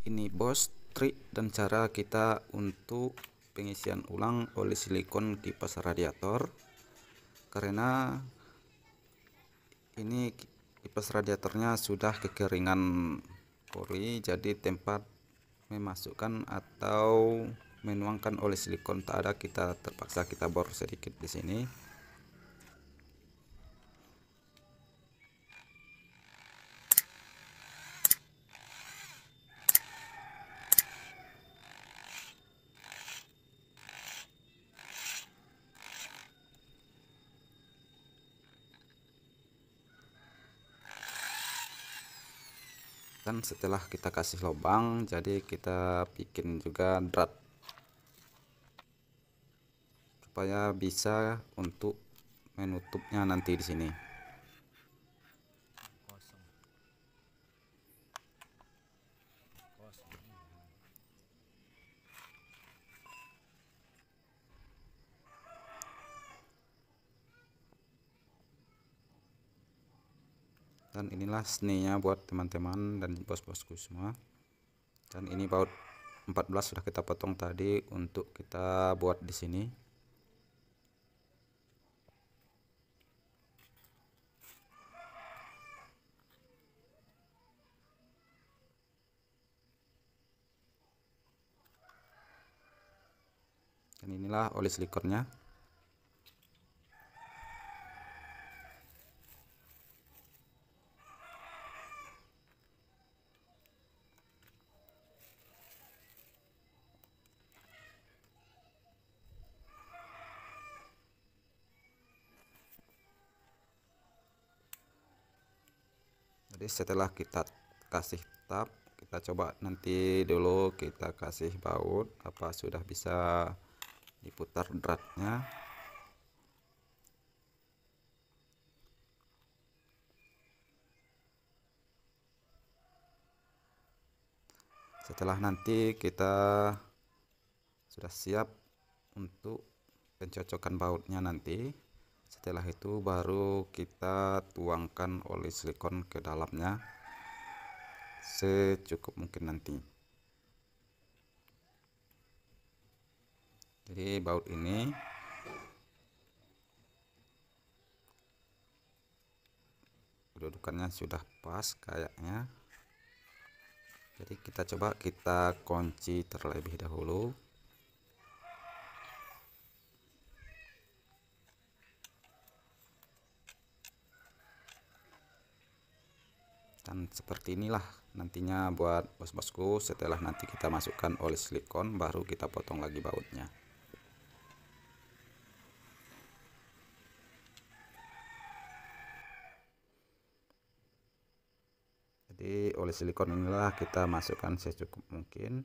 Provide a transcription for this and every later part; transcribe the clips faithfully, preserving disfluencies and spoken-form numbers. Ini bos, trik dan cara kita untuk pengisian ulang oleh silikon kipas radiator, karena ini kipas radiatornya sudah kekeringan pori, jadi tempat memasukkan atau menuangkan oleh silikon tak ada, kita terpaksa kita bor sedikit di sini. Dan setelah kita kasih lubang, jadi kita bikin juga drat supaya bisa untuk menutupnya nanti di sini. Dan inilah seninya buat teman-teman dan bos-bosku semua. Dan ini baut empat belas sudah kita potong tadi untuk kita buat di sini. Dan inilah oli silikonnya. Jadi setelah kita kasih tap, kita coba nanti dulu kita kasih baut apa sudah bisa diputar dratnya. Setelah nanti kita sudah siap untuk pencocokan bautnya nanti, setelah itu baru kita tuangkan oli silikon ke dalamnya secukup mungkin nanti. Jadi baut ini kedudukannya sudah pas kayaknya, jadi kita coba kita kunci terlebih dahulu. Dan seperti inilah nantinya buat bos-bosku, setelah nanti kita masukkan oli silikon baru kita potong lagi bautnya. Jadi oli silikon inilah kita masukkan secukup mungkin.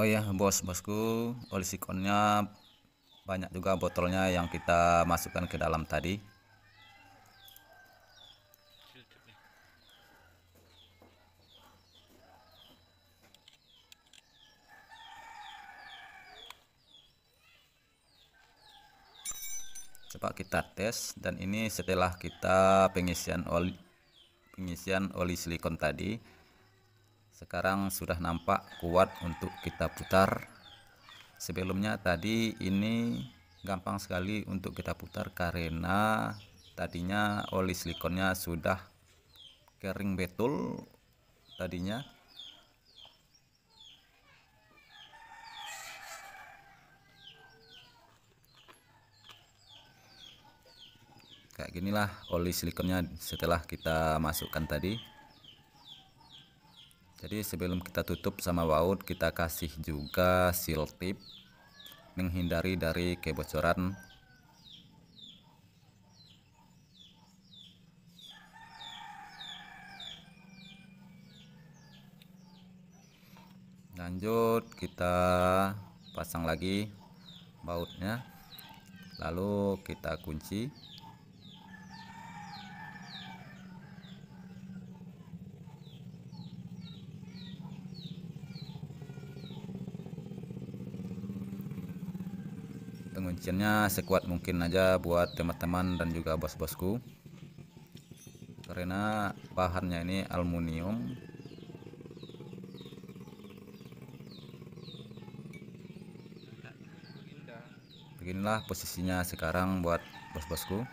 Oh ya bos-bosku, oli silikonnya banyak juga botolnya yang kita masukkan ke dalam tadi. Coba kita tes, dan ini setelah kita pengisian oli pengisian oli silikon tadi. Sekarang sudah nampak kuat untuk kita putar. Sebelumnya tadi ini gampang sekali untuk kita putar karena tadinya oli silikonnya sudah kering betul tadinya. Kayak ginilah oli silikonnya setelah kita masukkan tadi. Jadi sebelum kita tutup sama baut, kita kasih juga seal tip, menghindari dari kebocoran. Lanjut kita pasang lagi bautnya, lalu kita kunci. Pengunciannya sekuat mungkin aja buat teman-teman dan juga bos-bosku, karena bahannya ini aluminium. Beginilah posisinya sekarang buat bos-bosku.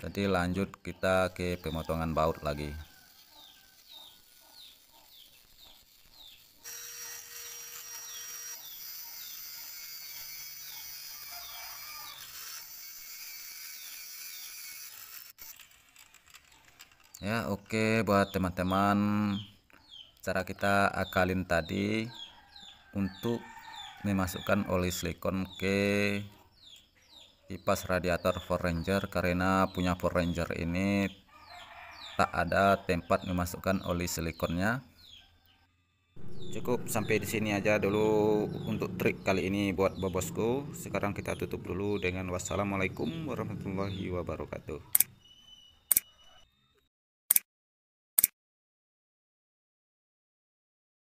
Jadi lanjut kita ke pemotongan baut lagi. Ya, oke, buat teman-teman, cara kita akalin tadi untuk memasukkan oli silikon ke kipas radiator Ford Ranger, karena punya Ford Ranger ini tak ada tempat memasukkan oli silikonnya. Cukup sampai di sini aja dulu untuk trik kali ini buat bosku. Sekarang kita tutup dulu dengan wassalamualaikum warahmatullahi wabarakatuh.